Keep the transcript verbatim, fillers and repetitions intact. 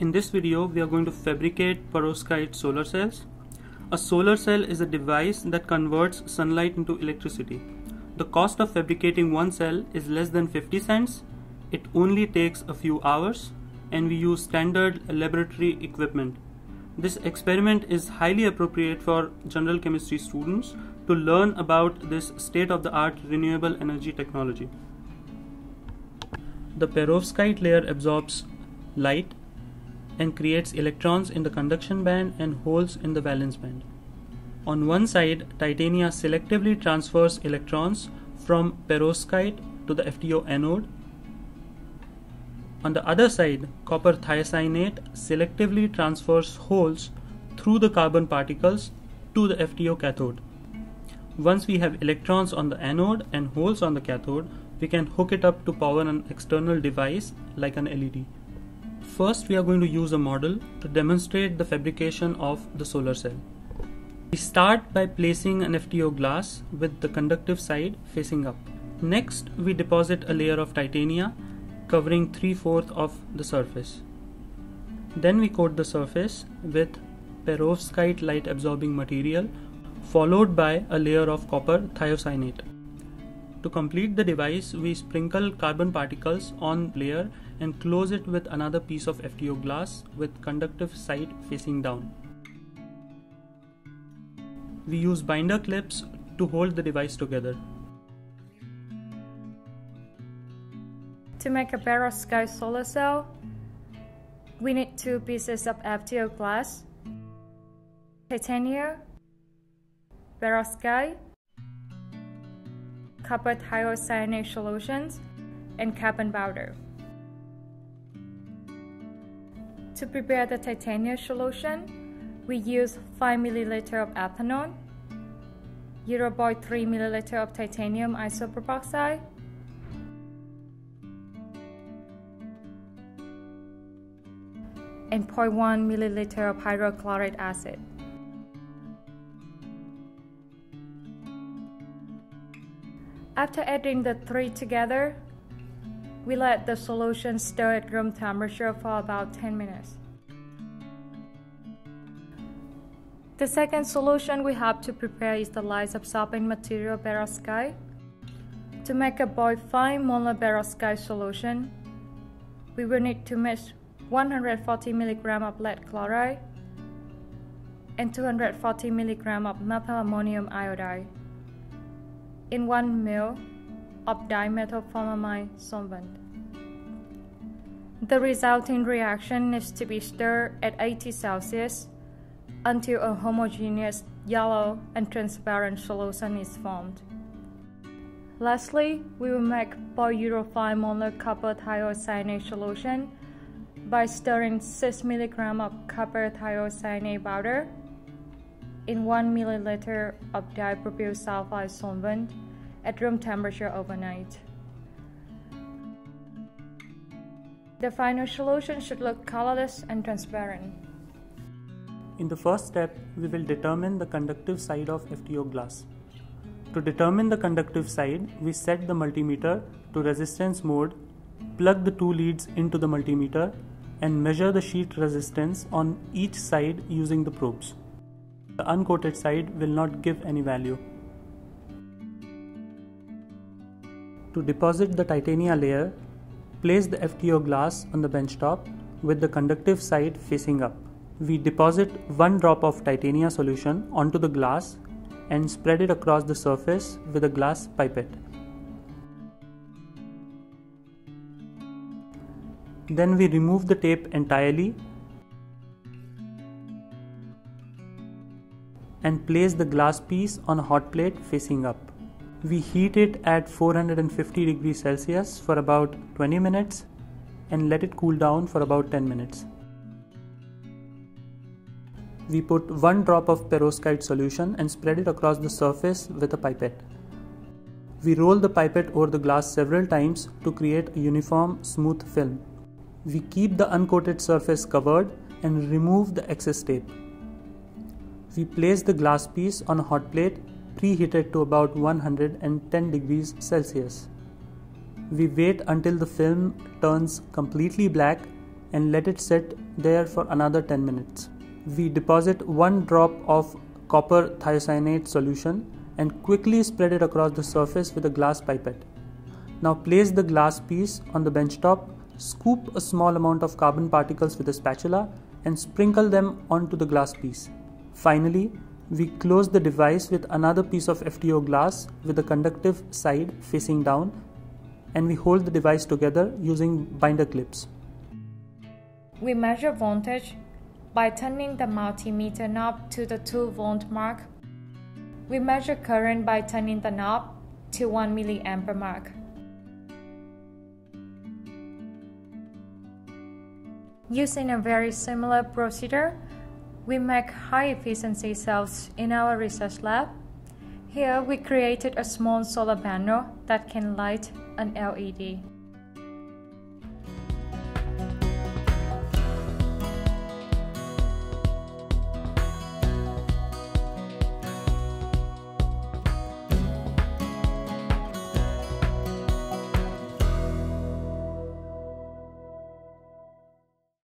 In this video, we are going to fabricate perovskite solar cells. A solar cell is a device that converts sunlight into electricity. The cost of fabricating one cell is less than fifty cents. It only takes a few hours and we use standard laboratory equipment. This experiment is highly appropriate for general chemistry students to learn about this state-of-the-art renewable energy technology. The perovskite layer absorbs light and creates electrons in the conduction band and holes in the valence band. On one side, titania selectively transfers electrons from perovskite to the F T O anode. On the other side, copper thiocyanate selectively transfers holes through the carbon particles to the F T O cathode. Once we have electrons on the anode and holes on the cathode, we can hook it up to power an external device like an L E D. First, we are going to use a model to demonstrate the fabrication of the solar cell. We start by placing an F T O glass with the conductive side facing up. Next, we deposit a layer of titania covering three fourths of the surface. Then we coat the surface with perovskite light absorbing material followed by a layer of copper thiocyanate. To complete the device, we sprinkle carbon particles on layer and close it with another piece of F T O glass with conductive side facing down. We use binder clips to hold the device together. To make a perovskite solar cell, we need two pieces of F T O glass, titanium, perovskite, copper thiocyanate solutions, and carbon powder. To prepare the titanium solution, we use five milliliters of ethanol, zero point three milliliters of titanium isopropoxide, and zero point one milliliters of hydrochloric acid. After adding the three together, we let the solution stir at room temperature for about ten minutes. The second solution we have to prepare is the light-absorbing material perovskite. To make a zero point five molar perovskite solution, we will need to mix one hundred forty milligrams of lead chloride and two hundred forty milligrams of methyl ammonium iodide in one milliliter of dimethylformamide solvent. The resulting reaction needs to be stirred at eighty Celsius until a homogeneous yellow and transparent solution is formed. Lastly, we will make zero point zero five molar copper thiocyanate solution by stirring six milligrams of copper thiocyanate powder in one milliliter of dipropyl sulfide solvent at room temperature overnight. The final solution should look colorless and transparent. In the first step, we will determine the conductive side of F T O glass. To determine the conductive side, we set the multimeter to resistance mode, plug the two leads into the multimeter, and measure the sheet resistance on each side using the probes. The uncoated side will not give any value. To deposit the titania layer, place the F T O glass on the benchtop with the conductive side facing up. We deposit one drop of titania solution onto the glass and spread it across the surface with a glass pipette. Then we remove the tape entirely and place the glass piece on a hot plate facing up. We heat it at four hundred fifty degrees Celsius for about twenty minutes and let it cool down for about ten minutes. We put one drop of perovskite solution and spread it across the surface with a pipette. We roll the pipette over the glass several times to create a uniform smooth film. We keep the uncoated surface covered and remove the excess tape. We place the glass piece on a hot plate preheated to about one hundred ten degrees Celsius. We wait until the film turns completely black and let it sit there for another ten minutes. We deposit one drop of copper thiocyanate solution and quickly spread it across the surface with a glass pipette. Now place the glass piece on the benchtop, scoop a small amount of carbon particles with a spatula and sprinkle them onto the glass piece. Finally, we close the device with another piece of F T O glass with the conductive side facing down, and we hold the device together using binder clips. We measure voltage by turning the multimeter knob to the two volt mark. We measure current by turning the knob to one milliampere mark. Using a very similar procedure, we make high-efficiency cells in our research lab. Here we created a small solar panel that can light an L E D.